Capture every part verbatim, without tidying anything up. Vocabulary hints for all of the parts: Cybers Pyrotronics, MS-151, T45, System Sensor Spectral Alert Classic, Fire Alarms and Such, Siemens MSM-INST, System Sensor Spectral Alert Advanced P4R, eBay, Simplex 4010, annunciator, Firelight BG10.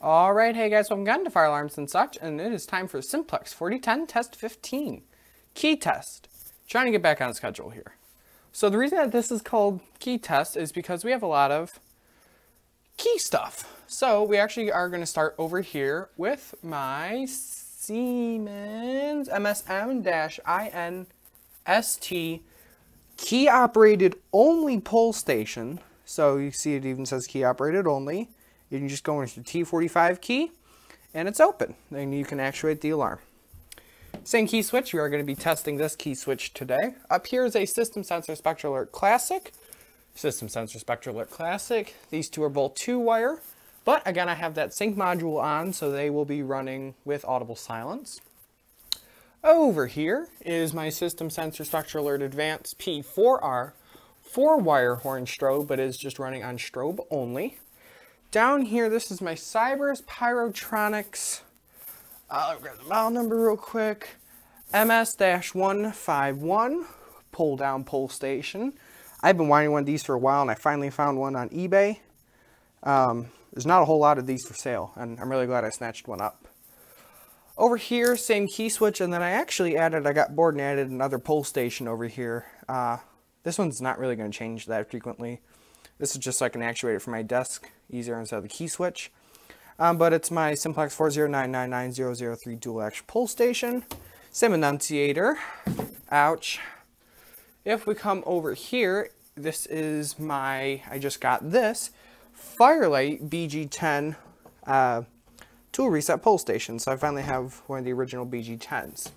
Alright, hey guys, welcome again to Fire Alarms and Such, and it is time for Simplex forty ten Test fifteen. Key Test. Trying to get back on schedule here. So the reason that this is called Key Test is because we have a lot of key stuff. So we actually are going to start over here with my Siemens M S M I N S T key operated only pole station. So you see it even says key operated only. You can just go into the T forty-five key, and it's open. Then you can actuate the alarm. Same key switch. We are going to be testing this key switch today. Up here is a System Sensor Spectral Alert Classic. System Sensor Spectral Alert Classic. These two are both two-wire. But, again, I have that sync module on, so they will be running with audible silence. Over here is my System Sensor Spectral Alert Advanced P four R. Four-wire horn strobe, but it is just running on strobe only. Down here, this is my Cybers Pyrotronics, uh, I'll grab the model number real quick, M S one fifty-one, pull down pole station. I've been wanting one of these for a while, and I finally found one on eBay. Um, there's not a whole lot of these for sale, and I'm really glad I snatched one up. Over here, same key switch, and then I actually added, I got bored and added another pole station over here. Uh, this one's not really going to change that frequently. This is just so I can actuate it from my desk easier instead of the key switch. Um, but it's my Simplex four zero nine nine nine zero zero three dual action pole station. Same annunciator. Ouch. If we come over here, this is my, I just got this, Firelight B G ten uh, tool reset pole station. So I finally have one of the original B G tens.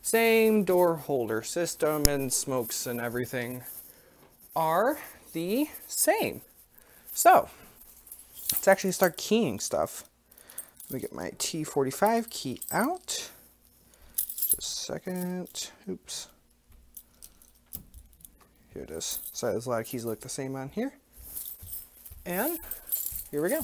Same door holder system and smokes and everything are the same. So let's actually start keying stuff. Let me get my T forty-five key out. Just a second. Oops. Here it is. So there's a lot of keys that look the same on here. And here we go.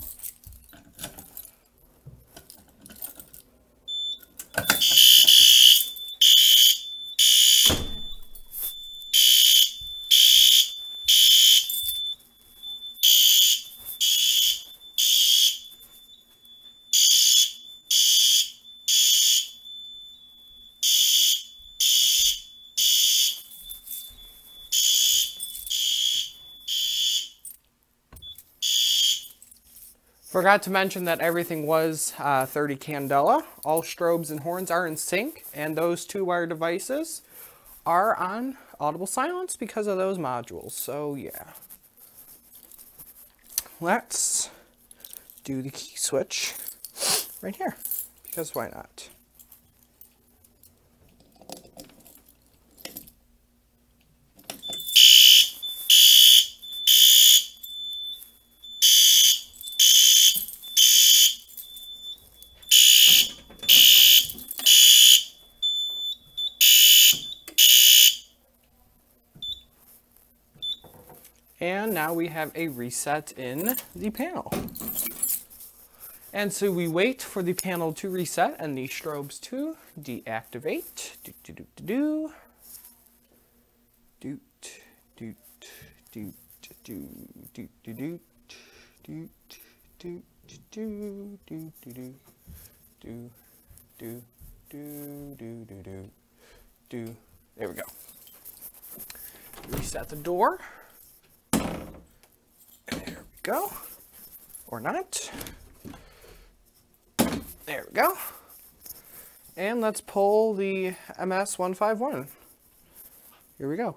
Forgot to mention that everything was uh, thirty candela. All strobes and horns are in sync, and those two wire devices are on audible silence because of those modules. So yeah, let's do the key switch right here because why not? And now we have a reset in the panel. And so we wait for the panel to reset and the strobes to deactivate. Doot, doot, doot, doot, doot, doot, doot, doot, doot, doot, doot, doot, doot, doot, doot, doot. There we go. Reset the door. Go or not. There we go. And let's pull the M S one fifty-one. Here we go.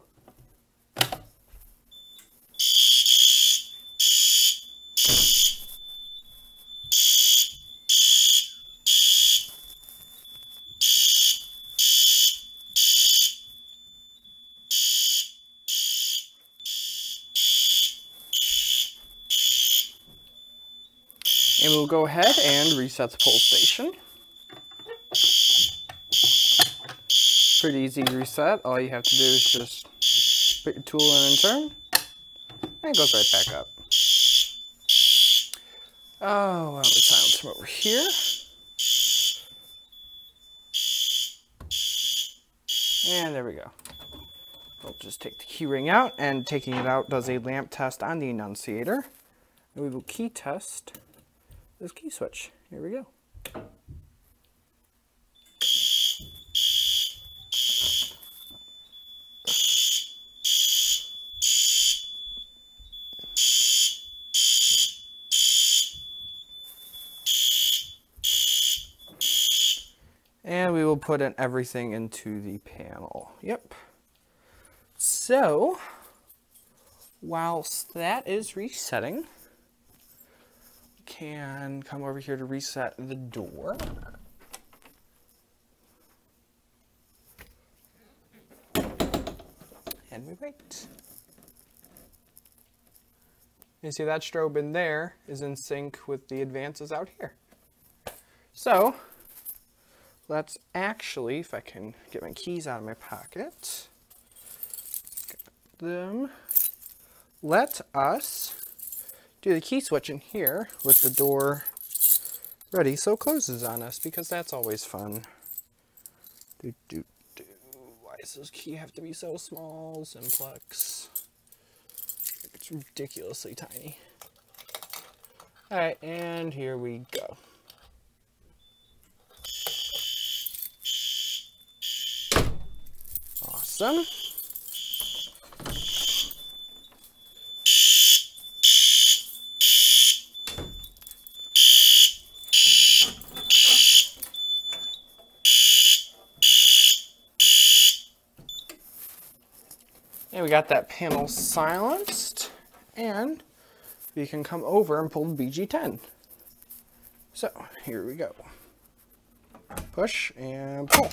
And we'll go ahead and reset the pole station. Pretty easy reset. All you have to do is just put your tool in and turn. And it goes right back up. Oh, well, we silence from over here. And there we go. We'll just take the key ring out, and taking it out does a lamp test on the annunciator. And we will key test this key switch. Here we go. And we will put in everything into the panel. Yep. So, whilst that is resetting, we can come over here to reset the door. And we wait. You see that strobe in there is in sync with the advances out here. So, let's actually, if I can get my keys out of my pocket, get them. Let us do the key switch in here with the door ready so it closes on us, because that's always fun. Do, do, do. Why does this key have to be so small, Simplex? It's ridiculously tiny. All right, and here we go. Awesome. And we got that panel silenced, and we can come over and pull the B G ten. So here we go. Push and pull.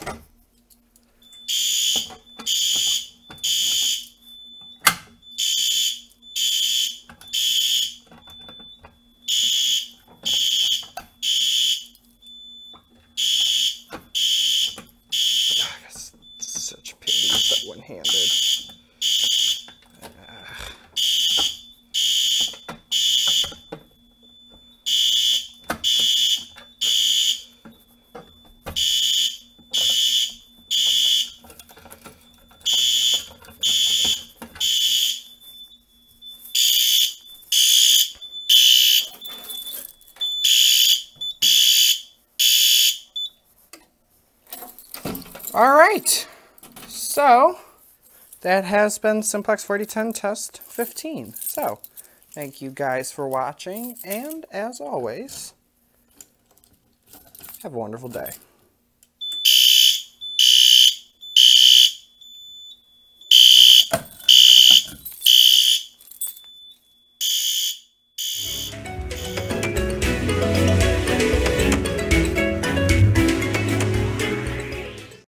All right, so that has been Simplex forty ten Test fifteen. So thank you guys for watching, and as always, have a wonderful day.